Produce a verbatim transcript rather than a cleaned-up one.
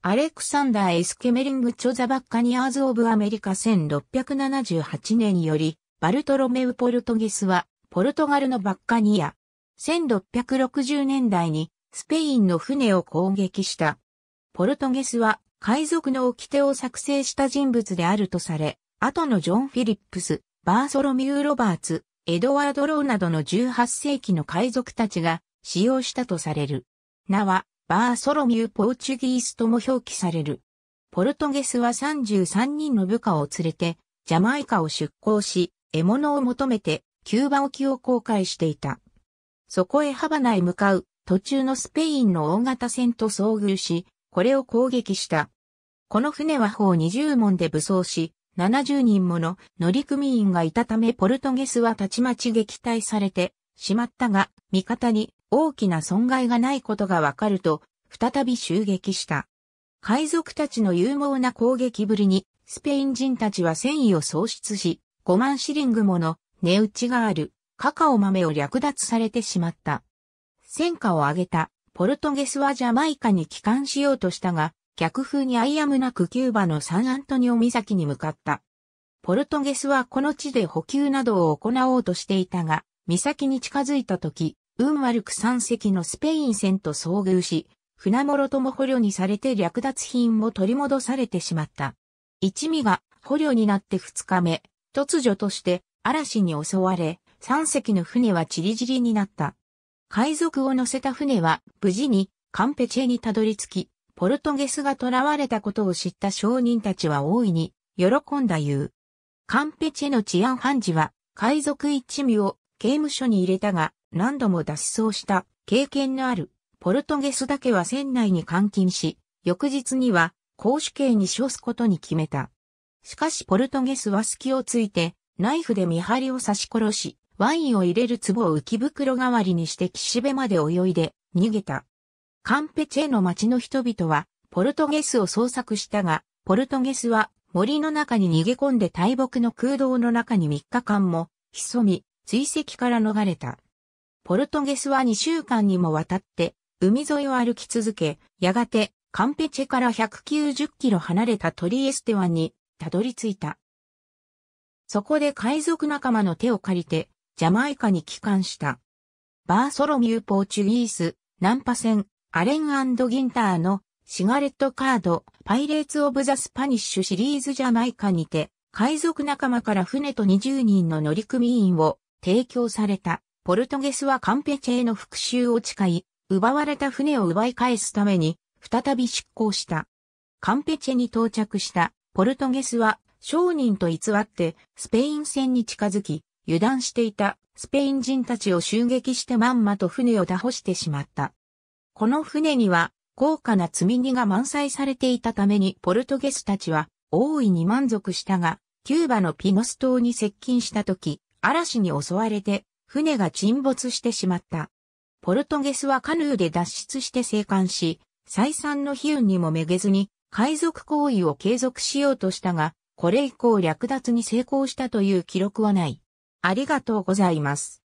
アレクサンダー・エス・ケメリング・著ザ・バッカニアーズ・オブ・アメリカせんろっぴゃくななじゅうはちねんより、バルトロメウ・ポルトゲスは、ポルトガルのバッカニア。せんろっぴゃくろくじゅうねんだいに、スペインの船を攻撃した。ポルトゲスは、海賊の掟を作成した人物であるとされ、後のジョン・フィリップス、バーソロミュー・ロバーツ、エドワード・ローなどのじゅうはっせいきの海賊たちが使用したとされる。名は、バーソロミュー・ポーチュギースとも表記される。ポルトゲスはさんじゅうさんにんの部下を連れて、ジャマイカを出港し、獲物を求めて、キューバ沖を航海していた。そこへハバナへ向かう、途中のスペインの大型船と遭遇し、これを攻撃した。この船は砲にじゅうもんで武装し、ななじゅうにんもの乗組員がいたためポルトゲスはたちまち撃退されてしまったが、味方に大きな損害がないことがわかると、再び襲撃した。海賊たちの勇猛な攻撃ぶりに、スペイン人たちは戦意を喪失し、ごまんシリングもの値打ちがあるカカオ豆を略奪されてしまった。戦果を挙げたポルトゲスはジャマイカに帰還しようとしたが、逆風に相容なくキューバのサンアントニオ岬に向かった。ポルトゲスはこの地で補給などを行おうとしていたが、岬に近づいた時、運悪くさんせきのスペイン船と遭遇し、船諸とも捕虜にされて略奪品も取り戻されてしまった。一味が捕虜になってふつかめ、突如として嵐に襲われ、さんせきの船はチリジリになった。海賊を乗せた船は無事にカンペチェにたどり着き、ポルトゲスが捕らわれたことを知った商人たちは大いに喜んだ言う。カンペチェの治安判事は海賊一味を刑務所に入れたが何度も脱走した経験のあるポルトゲスだけは船内に監禁し、翌日には絞首刑に処すことに決めた。しかしポルトゲスは隙をついてナイフで見張りを刺し殺し、ワインを入れる壺を浮き袋代わりにして岸辺まで泳いで逃げた。カンペチェの町の人々はポルトゲスを捜索したが、ポルトゲスは森の中に逃げ込んで大木の空洞の中にみっかかんも潜み、追跡から逃れた。ポルトゲスはにしゅうかんにもわたって海沿いを歩き続け、やがてカンペチェからひゃくきゅうじゅっキロ離れたトリエステ湾にたどり着いた。そこで海賊仲間の手を借りてジャマイカに帰還した。バーソロミュー・ポーチュギース、ナンパ船、アレン&ギンターのシガレットカード、パイレーツ・オブ・ザ・スパニッシュシリーズジャマイカにて、海賊仲間から船とにじゅうにんの乗組員を提供された。ポルトゲスはカンペチェへの復讐を誓い、奪われた船を奪い返すために、再び出港した。カンペチェに到着したポルトゲスは商人と偽ってスペイン船に近づき、油断していたスペイン人たちを襲撃してまんまと船を拿捕してしまった。この船には豪華な積み荷が満載されていたためにポルトゲスたちは大いに満足したが、キューバのピノス島に接近した時、嵐に襲われて船が沈没してしまった。ポルトゲスはカヌーで脱出して生還し、再三の悲運にもめげずに海賊行為を継続しようとしたが、これ以降略奪に成功したという記録はない。ありがとうございます。